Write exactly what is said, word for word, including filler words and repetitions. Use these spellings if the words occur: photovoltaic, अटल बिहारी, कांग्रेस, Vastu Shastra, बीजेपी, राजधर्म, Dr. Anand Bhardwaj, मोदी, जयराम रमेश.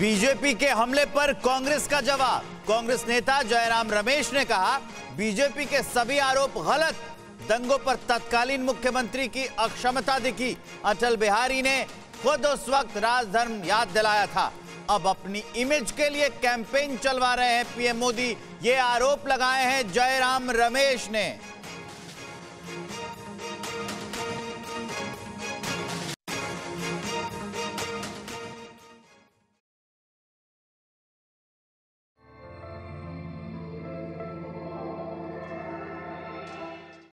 बीजेपी के हमले पर कांग्रेस का जवाब। कांग्रेस नेता जयराम रमेश ने कहा, बीजेपी के सभी आरोप गलत। दंगों पर तत्कालीन मुख्यमंत्री की अक्षमता दिखी। अटल बिहारी ने खुद उस वक्त राजधर्म याद दिलाया था। अब अपनी इमेज के लिए कैंपेन चलवा रहे हैं पीएम मोदी, ये आरोप लगाए हैं जयराम रमेश ने।